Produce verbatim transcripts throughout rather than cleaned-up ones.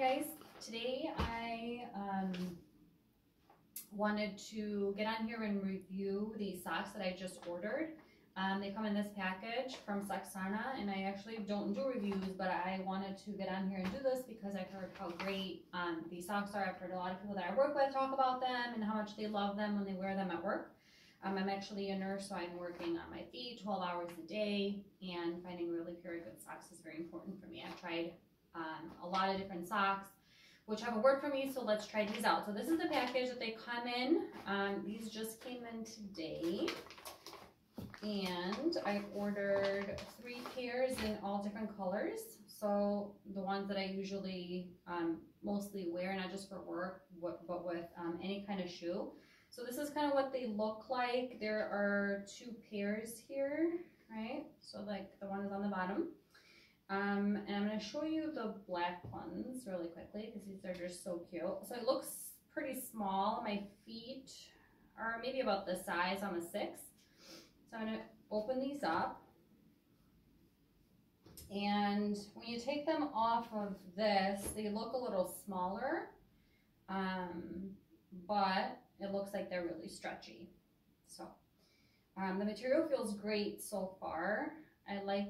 guys, today I um, wanted to get on here and review the socks that I just ordered. Um, they come in this package from Socksana, and I actually don't do reviews, but I wanted to get on here and do this because I've heard how great um, these socks are. I've heard a lot of people that I work with talk about them and how much they love them when they wear them at work. Um, I'm actually a nurse, so I'm working on my feet twelve hours a day, and finding really pure good socks is very important for me. I've tried um, a lot of different socks, which haven't worked for me, so let's try these out. So this is the package that they come in. Um, these just came in today, and I've ordered three pairs in all different colors. So the ones that I usually um, mostly wear, not just for work, but with um, any kind of shoe. So this is kind of what they look like. There are two pairs here, right? So like the one is on the bottom. Um, and I'm gonna show you the black ones really quickly because these are just so cute. So it looks pretty small. My feet are maybe about the size. I'm a six. So I'm gonna open these up. And when you take them off of this, they look a little smaller, um, but it looks like they're really stretchy. So um, the material feels great so far. I like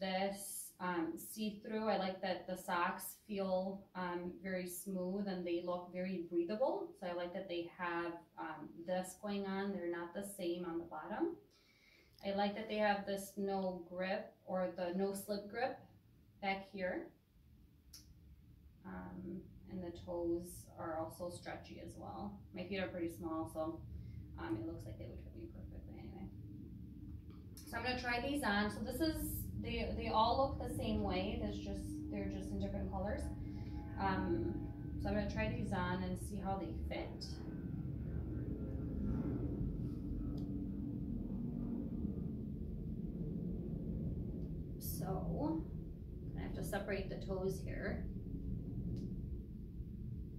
this um, see-through. I like that the socks feel um, very smooth and they look very breathable. So I like that they have um, this going on. They're not the same on the bottom. I like that they have this no grip or the no slip grip back here. Um, And the toes are also stretchy as well. My feet are pretty small, so um, it looks like they would fit me perfectly anyway. So I'm gonna try these on. So this is, they, they all look the same way. There's just, they're just in different colors. Um, so I'm gonna try these on and see how they fit. So I have to separate the toes here.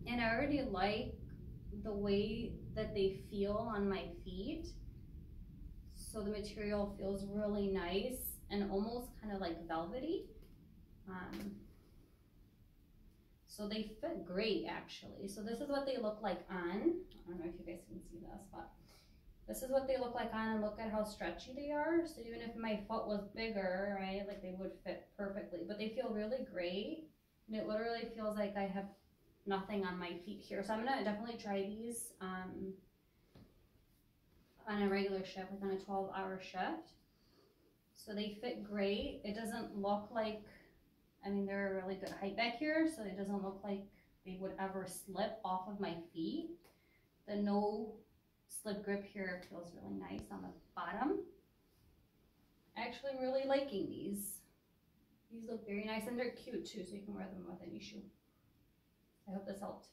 And I already like the way that they feel on my feet. So the material feels really nice and almost kind of like velvety. Um, so they fit great actually. So this is what they look like on. I don't know if you guys can see this, but this is what they look like on, and look at how stretchy they are. So even if my foot was bigger, right, like they would fit perfectly, but they feel really great. And it literally feels like I have nothing on my feet here. So I'm gonna definitely try these um, on a regular shift, like on a twelve hour shift. So they fit great. It doesn't look like, I mean, they're a really good height back here, so it doesn't look like they would ever slip off of my feet. The no slip grip here feels really nice on the bottom. Actually really liking these. These look very nice, and they're cute too, so you can wear them with any shoe. I hope this helped.